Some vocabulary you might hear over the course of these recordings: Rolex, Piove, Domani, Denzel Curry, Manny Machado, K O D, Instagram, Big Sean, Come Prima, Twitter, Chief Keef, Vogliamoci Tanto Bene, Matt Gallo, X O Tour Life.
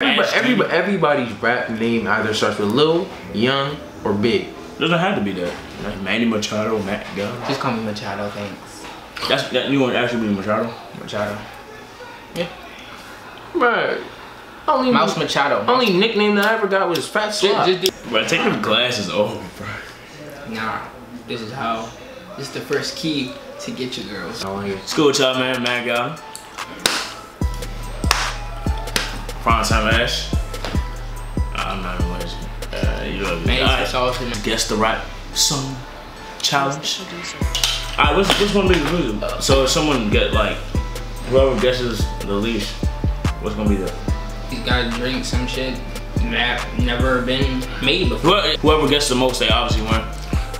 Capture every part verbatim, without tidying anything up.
But everybody, everybody's rap name either starts with Lil, Young, or Big. Doesn't have to be that. Like Manny Machado, Matt Gallo. Just call me Machado, thanks. That's that new one actually be Machado. Machado. Yeah. Right. Only Mouse Machado. Only nickname that I ever got was Fat Slop. Bro, take them glasses off, bro. Nah, this is how. This is the first key to get your girls. Let's go with y'all, man. Matt Gallo. Prime time Ash. I'm not even wasting. Uh, you love me. Alright, guess the right song challenge. Alright, what's what's gonna be the music? Uh, so if someone get like whoever guesses the least, what's gonna be the? These guys drink some shit that never been made before. Whoever gets the most, they obviously win.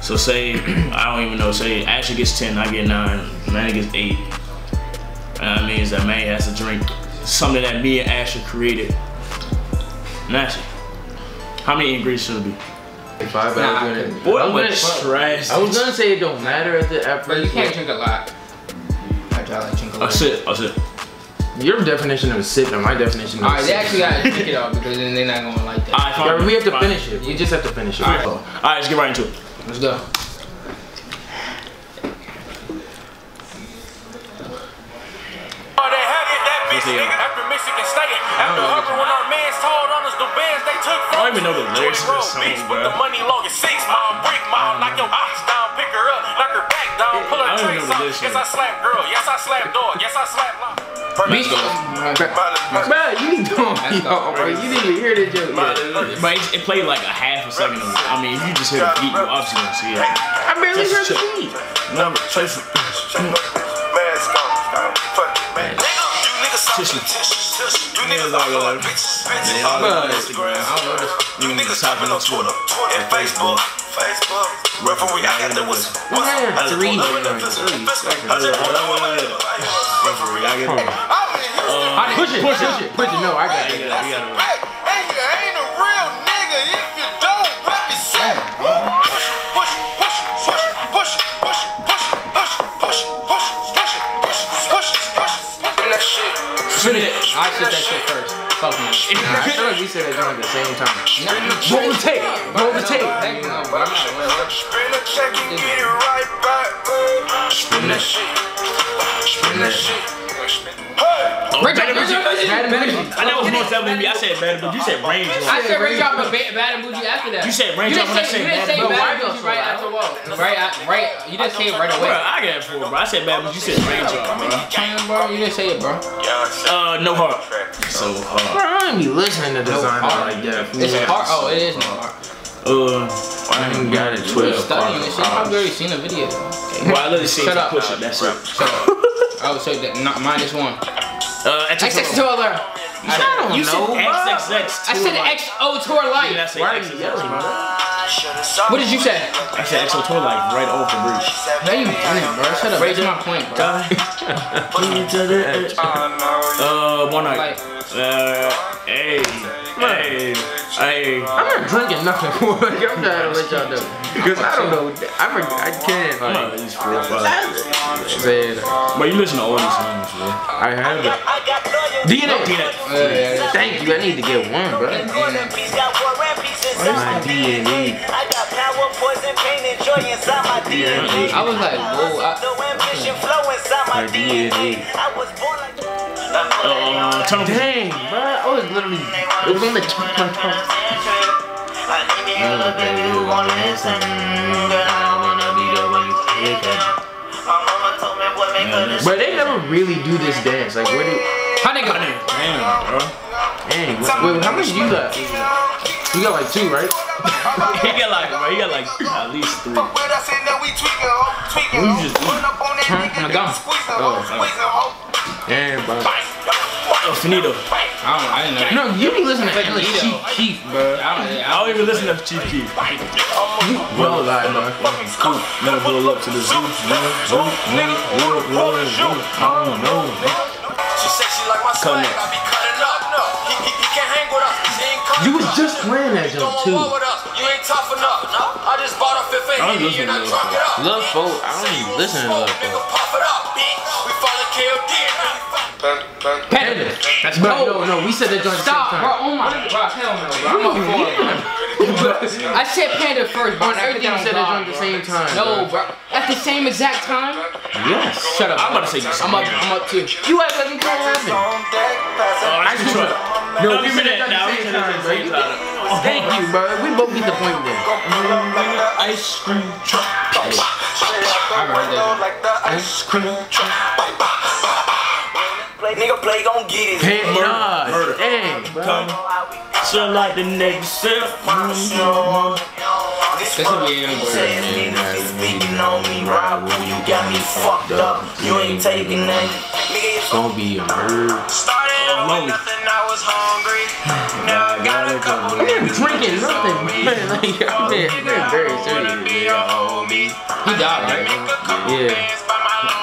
So say I don't even know. Say Ashley gets ten, I get nine. Manny gets eight. And that means that Manny has to drink something that me and Asher created. Nasty. How many ingredients should it be? Five. Nah, I was gonna stress. I was gonna say it don't matter at the effort. You can't drink a lot. I try to drink a lot. A sip. A sip. Your definition of a sip and my definition of a sip. Alright, they actually gotta drink it all because then they're not gonna like that. Alright, we have to finish it. We just have to finish it. Alright, let's get right into it. Let's go. After Michigan State, after Hubbard, when our mans told on us the bands they took from us. I don't even know the lyrics of the song, bro. With the money long as six mile, brick mile, knock your ox down, pick her up, knock her back down, pull her tricks out. Yes, I slap girl. Yes, I slap dog. Yes, I slap lock. Let's go. Bro, you need to go. Bro, you didn't even hear that joke. But it played like a half a second. I mean, you just hear the beat, you obviously don't see it. I barely heard the beat. Number chasing. Tissue. You niggas all your like bitches, bitches all over Instagram. You niggas hopping on Twitter and Facebook. Facebook. Referee, I got the whistle. Three. Referee, I got the whistle. Push it, push it, push it. No, I got it. Hey, you ain't a real nigga if you don't represent. Push it, push it, push it, push it, push it, push it, push it, push it, push it, push it, push it, push it, push it, push it. That shit. Spin it. I said that shit first. Fuck me. Nah, I feel like we said that at the same time. Roll the tape. Roll the tape. Spin a check and get it right back. Spin that shit. Spin that shit. Hey! Bad Bougie. I know it was most definitely me. I said Bad Bougie. You said Range. I said Range Drop, but Bad Bougie after that. You said Range Drop, but I said Bad Bougie. You didn't say Bad Bougie right after Wall. Right, right. You didn't say it right away. Bro, I got it for bro. I said Bad Bougie. You said Range Drop, bro. Bro, you didn't say it, bro. Uh, no heart. So hard. Bro, I don't be listening to design no like that. It's yeah. Hard. Oh, it is no hard. Uh, I ain't got it. twelve. I've already seen a video. Well, I literally seen you push it. That's it. I would say that not minus one. Uh, X X Tour. I don't know. I said X O Tour Life. Why are you yelling, bro? What did you say? I said X O Tour Life right off the bridge. No, you didn't, bro. Shut up. Raise my point, bro. uh, one night. Uh, hey, hey, hey. I'm not drinking nothing. I'm trying to let y'all know. Because I don't know. I'm a, I can't. Like, but you listen to all these songs, bro. I have it. D N A. Uh, thank you. I need to get one, bro. Where's my D N A? I was like, whoa. I, My D N A. I was born like uh, dang, bro. I was literally. It was on the top. But they never really do this dance. Like, where did? How they got it? Damn, bro. Dang. Wait, wait, how much you got? You got like two, right? You got like, bro. You got like at least three. You just eat. I'm gone. Oh, oh. Damn, bro. Oh, finito. I don't, I didn't know. No, you be listening to like Chief Keef, bro. I don't, I don't even listen to Chief Keef. Well, like, bro. Cool. Never pull up to the zoo. Zoo, nigga. Water, water, zoo. I don't know, bro. She said she like my son. I be cutting up. No, he can't hang with us. You was just playing that joke, too. You ain't tough enough, no? I just bought a fifth and you're not drunk it up. Love folk, I don't even listen to Love folk. Nigga, pop it up, bitch. We follow K O D. Panda. That's bro. No, no, we said that joint. Stop, the same time. Bro. Oh my god. Hell no, bro. I'm a fool. I said Panda first, but everything said that joint at the same time. No, bro. At the same exact time? Yes. Shut up. I'm about to say yes. I'm up. I'm up too. You ain't letting that happen. Oh, that's true. No, give me that now. Thank you, bro. We both get the point there. Ice cream truck. I heard that. Ice cream truck. Nigga play gon' get it. Hey, nah, murder. Dang, come. So like the nigga said, this gonna be a young man. Speaking on me, right? You got me fucked up. You ain't taking that. It's gonna be a murder. Started out with nothing, I was hungry. Now I got a couple niggas drinking nothing, man. Like, I'm very serious. He died, right? Yeah.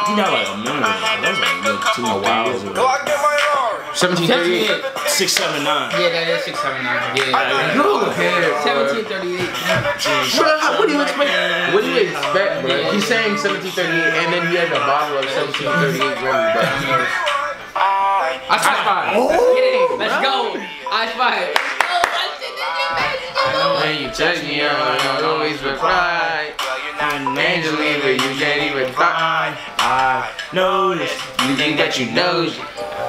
He died like a minute. That was like two or three years ago. seventeen thirty-eight. six seventy-nine. Yeah, that is six seventy-nine. Yeah. No. seventeen thirty-eight. Bro, what do you expect? What do you expect, bro? He's saying seventeen thirty-eight, and then he has a bottle of seventeen thirty-eight. I spy. Let's go. I spy. I know when you touch me, I always reply. Angelina, you can't even find. I noticed. You think that you know?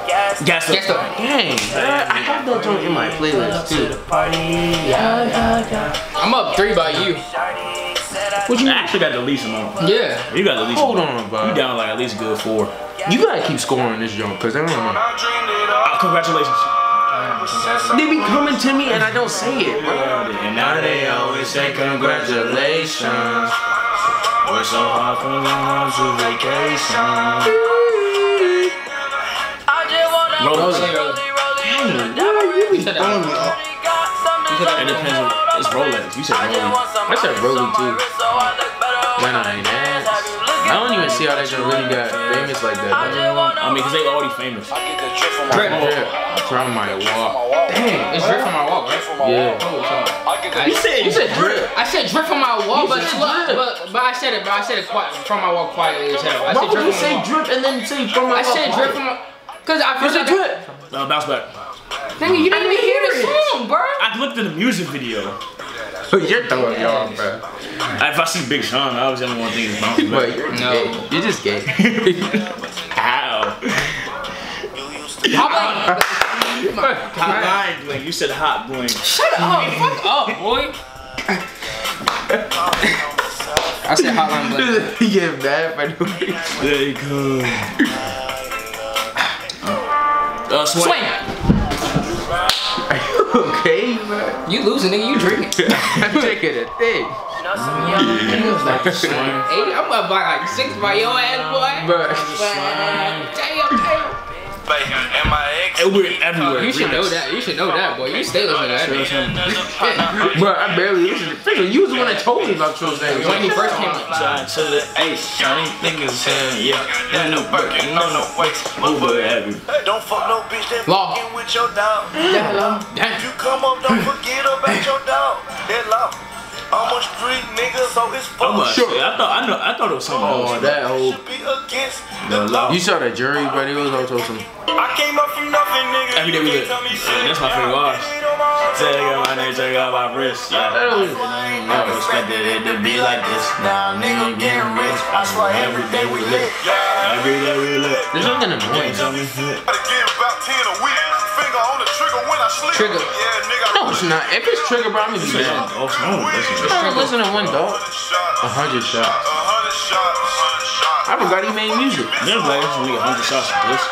Yes. Guess the dang. I have that joint in my playlist too. I'm up three by you. What you actually got the least amount? Yeah. You got the least. Hold on, bro. You down like at least a good four. You gotta keep scoring this joint, cause I don't know. Oh, congratulations. They be coming to me and I don't say it. And now they always say congratulations. We're so hard from home to vacation. Rolls. Damn, you be throwing me up. It depends on, it's Rolex. You said Rolex. I said Rolex too. When I dance. I don't even see how that shit really got famous like that. I mean, because they already famous. Drip from oh, my walk. Dang, it's drip from my walk, right? Yeah. I, you said, you said drip. I said drip from my walk, but, but but I said it, but I said it quiet, from my walk quietly. Why would you say drip and then say from my walk? I said drip from my, because I feel like drip. No, bounce back. Nigga, you didn't even hear the song, bro. I looked at the music video. You're throwing y'all, bro. If I see Big Sean, I was the only one thing is bouncing back. But you're no, gay. You're just gay. How? Hot bling. You said hot bling. Shut up. Fuck up, boy. I said hot bling. You get mad if I do it. There you go. Uh, swing. swing. Okay, you losing, nigga. You drinking? I'm drinking a thing. Hey, I'm about to buy like six by your ass, boy. But damn, damn. We're everywhere. You should know that. You should know that, boy. You stay listening to that. Bro, I barely listen. You was the one that told me about your name when he first came up. Shine to the ace. I ain't thinking saying yeah. Ain't no burden, no no weights. Over every. Don't fuck no bitch that fucking with your dog. If you come up, don't forget about your dog. That law. Almost three niggas, so it's full. Sure. I thought I know. I thought it was something else. Oh, that whole. You saw that jury, but it was also some. I came up from nothing, nigga. Every day we did. That's my favorite watch. Take out my name, take out my wrist. Yeah. Never expected it to be like this. Now nigga getting rich. I swear every day we live. Every day we live. There's nothing in the morning. Trigger. No, it's not. If it's trigger, bro, I'm gonna be bad. Oh, no, I'm listening to one dog. A hundred shots. I forgot he made music. Never like we a hundred shots of this.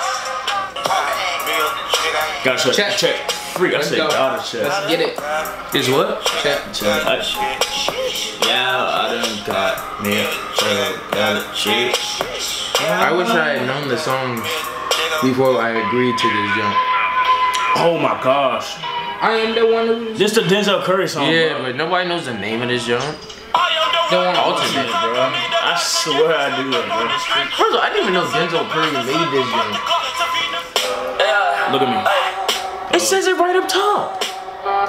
Got check, check, check. Freak, I said gotta check. Let's get it. Is what? Check, check. Yeah, I done got me a check, gotta check. I wish I had known the song before I agreed to this jump. Oh my gosh. I am the one who. This the Denzel Curry song. Yeah, bro. But nobody knows the name of this, yo. The one alternate, bro. I swear I do, bro. First of all, I didn't even know Denzel Curry made this, yo. Look at me. It says it right up top.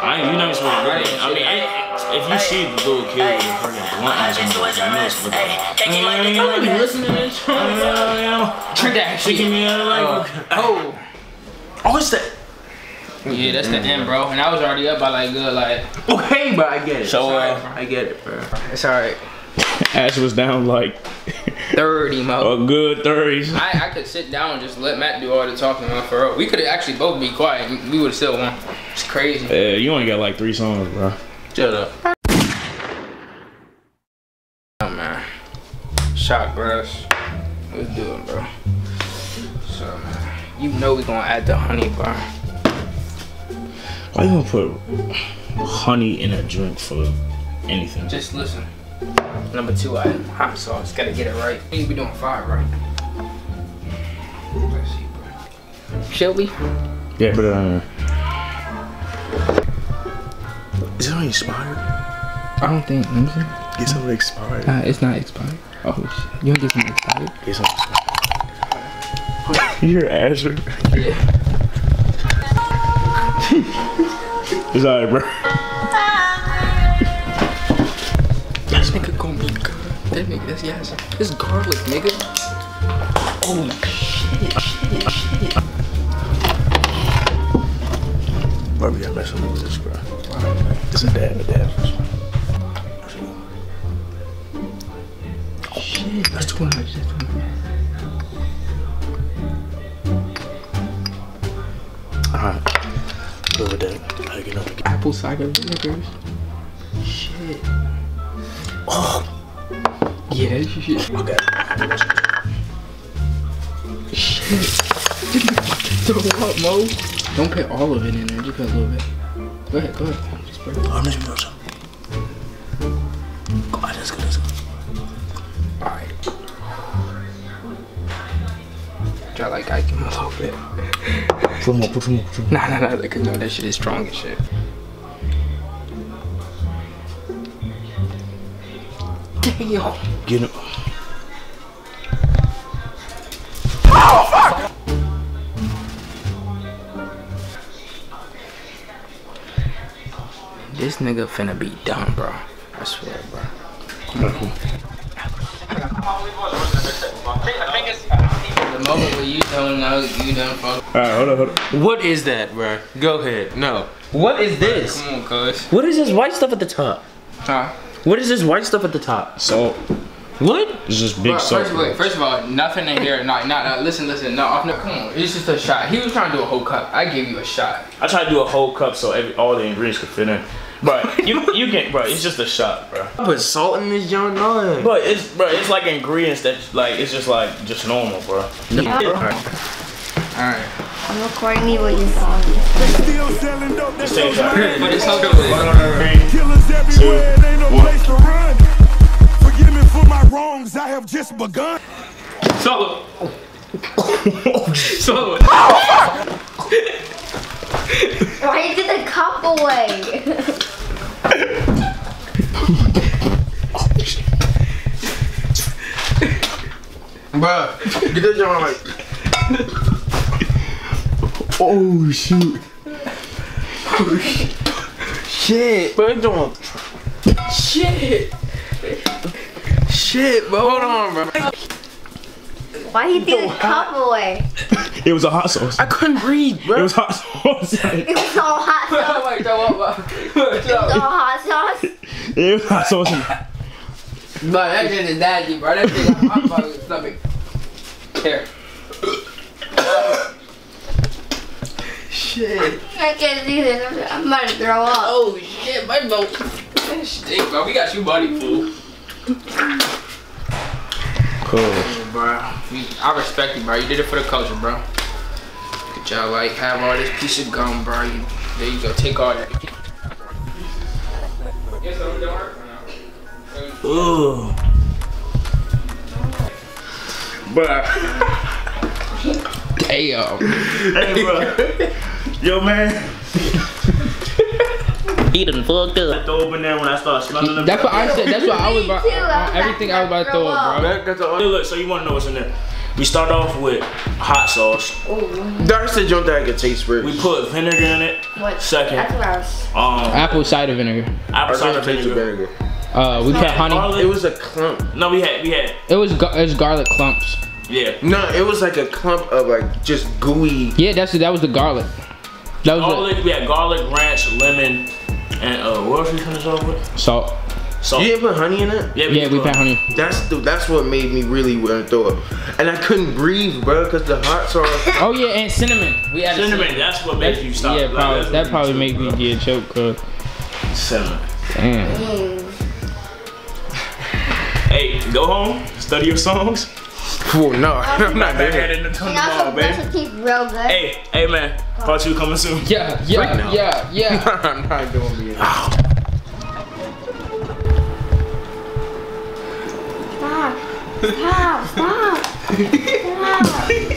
I you know it's what it looks like. I mean, I, if you see the little kid with a fucking blunt on something, you know it's what it looks like. I mean, listen to this. Drink that shit. Oh. Oh, it's that. Yeah, that's mm-hmm. the end, bro. And I was already up by like good, like. Okay, but I get it. So uh, I get it, bro. It's alright. Ash was down like thirty, mo. A good thirties. I I could sit down and just let Matt do all the talking, man. For real, we could actually both be quiet. We would have still won. It's crazy. Yeah, you only got like three songs, bro. Shut up. Oh man, shot grass. Let's do it, bro. So man, you know we gonna add the honey, bro. Why you gonna put honey in a drink for anything? Just listen. Number two item, hot sauce. Gotta get it right. We be doing five, right? Let's see, bro. Shall we? Yeah, put it on there. Is it already expired? I don't think. Let me see. It's already expired. Nah, it's not expired. Oh shit. You don't get something expired? It's not expired. You hear Asher? Yeah. It's alright, bro. This nigga gonna be good. That nigga, that's yes. This garlic, nigga. Oh shit, shit, shit. Why we gotta mess up with this, bro? This is dad, dad. Oh shit, that's too much. That's too much. Alright. Over there, like, you know, apple cider vinegar. Shit. Oh. Yeah, that's your shit. Okay. Shit. Throw up, Mo. Don't put all of it in there. Just put a little bit. Go ahead, go ahead. I'm just burning. I'm just burning something. Go on, let's go, let's go. All right. Try like I can a little bit. Put more, put more, put more. Nah, nah, nah, like, no, that shit is strong as shit. Damn. Get him. Oh, fuck! This nigga finna be dumb, bro. I swear, bro. The moment where you don't know, you don't fuck. Alright, hold on, hold on. What is that, bro? Go ahead. No. What is this? Come on, cuz. What is this white stuff at the top? Huh? What is this white stuff at the top? Salt. What? It's just big salt. First, first of all, nothing in here. Not, not, not. Listen, listen. No, off, no, come on. It's just a shot. He was trying to do a whole cup. I gave you a shot. I tried to do a whole cup so every, all the ingredients could fit in. But you you can, bro. It's just a shot, bro. I put salt in this junk, no. But it's, bro. It's like ingredients that, like, it's just like just normal, bro. Yeah. All right. All right. I'm recording me what you saw. Still selling dope. This thing's out. But it's all good. Killers everywhere. Ain't no place to run. Forgive me for my wrongs. I have just begun. Solo. Solo. Why you get the cup away? Bruh, get that joint like. Oh shoot. Oh, shit. Bro, don't. Shit. Shit, bro. Hold on, bro. Why you threw the cup away? It was a hot sauce. I couldn't breathe, bro. It was hot sauce. It was all hot sauce. It was all hot sauce. It was hot sauce. Bro, that shit is nasty, bro. That shit is hot sauce in the stomach. Here. Shit. I can't do this. I'm about to throw up. Oh, shit. My boat. That stinks, bro. We got you, buddy, fool. Cool. Yeah, bro. I respect you, bro. You did it for the culture, bro. Good job. Like, have all this piece of gum, bro. You, there you go. Take all that. Ooh. Bruh. Damn. Hey, bro. Yo, man. He done fucked up. I throw up in there when I start smelling them. That's what I said. That's what I was about. Everything I was about to throw up, bro. Look, so you want to know what's in there? We start off with hot sauce. That's the joint that I can taste first. We put vinegar in it. What? Second. Um, apple cider vinegar. Apple cider vinegar. vinegar. Uh, we had honey. Garlic. It was a clump. No, we had, we had. It was, it was garlic clumps. Yeah. No, it was like a clump of like just gooey. Yeah, that's that was the garlic. That was garlic. The, we had garlic, ranch, lemon, and uh, what else we finish off with? Salt. Salt. You didn't put honey in it? Yeah, we, yeah, we put honey. That's the, that's what made me really want to throw up, and I couldn't breathe, bro, cause the hot sauce. Oh yeah, and cinnamon. We had cinnamon. cinnamon. That's what makes you stop. Yeah, like, probably, that probably make me get choked, cause cinnamon. Damn. Mm. Hey, go home, study your songs. Cool, no, I'm not there. And also, breakfast keeps real good. Hey, hey man, thought you coming soon. Yeah, yeah, right now. yeah, yeah. I'm not doing it. Stop, stop, stop. Stop.